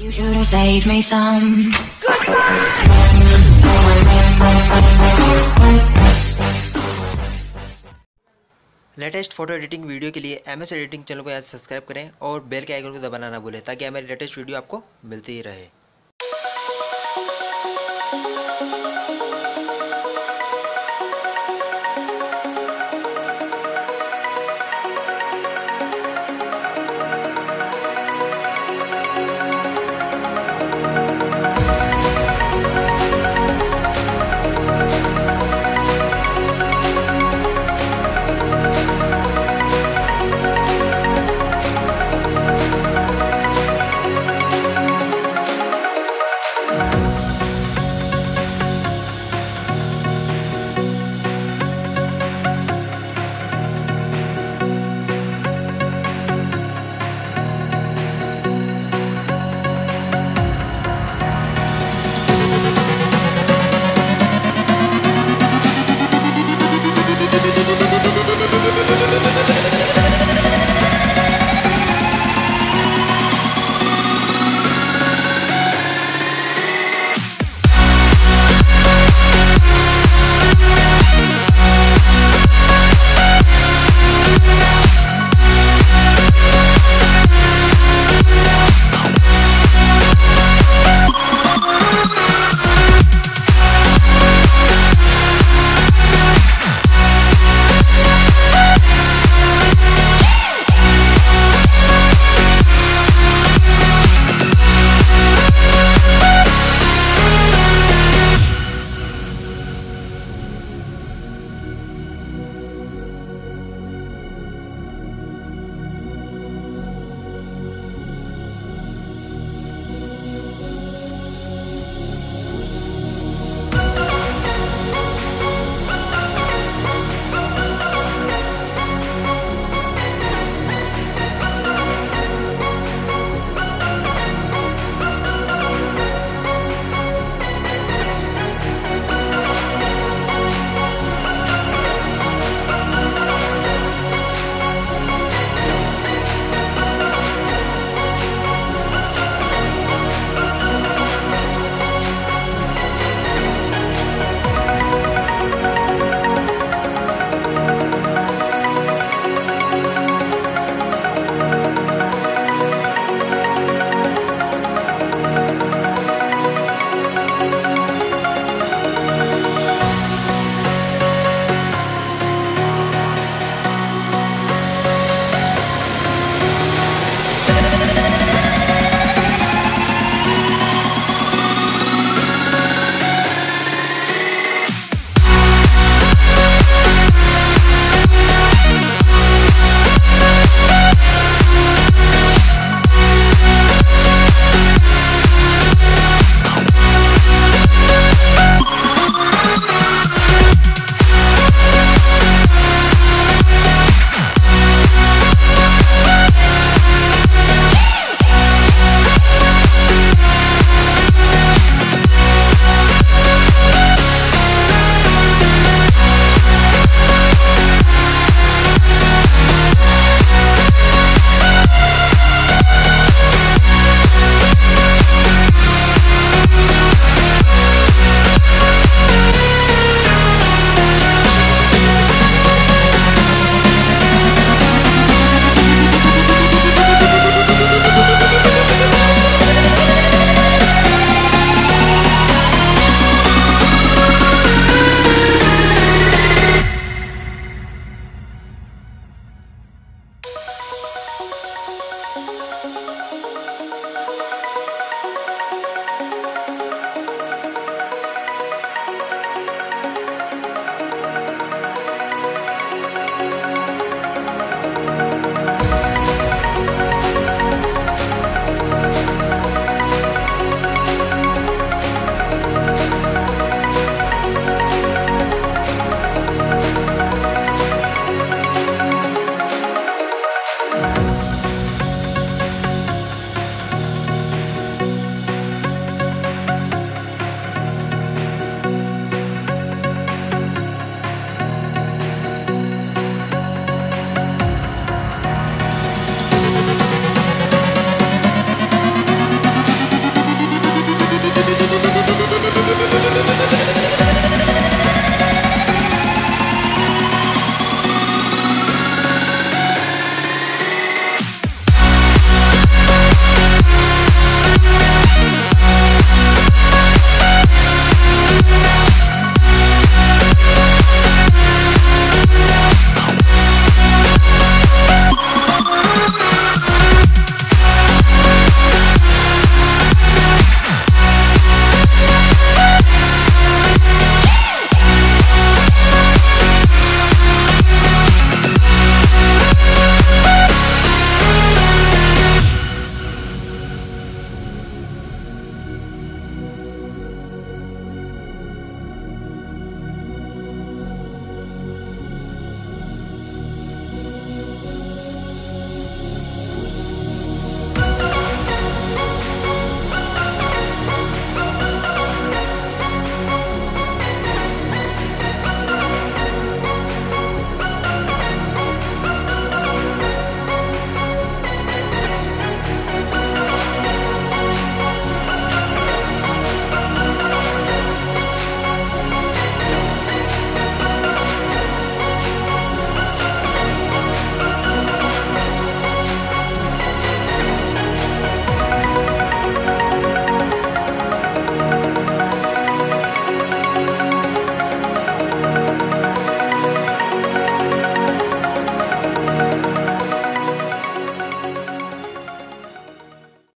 You should have saved me some. Latest photo editing video के लिए MS editing channel को आज subscribe करें और बेल के आइकन को दबाना ना भूलें ताकि हमारी लेटेस्ट वीडियो आपको मिलती ही रहे।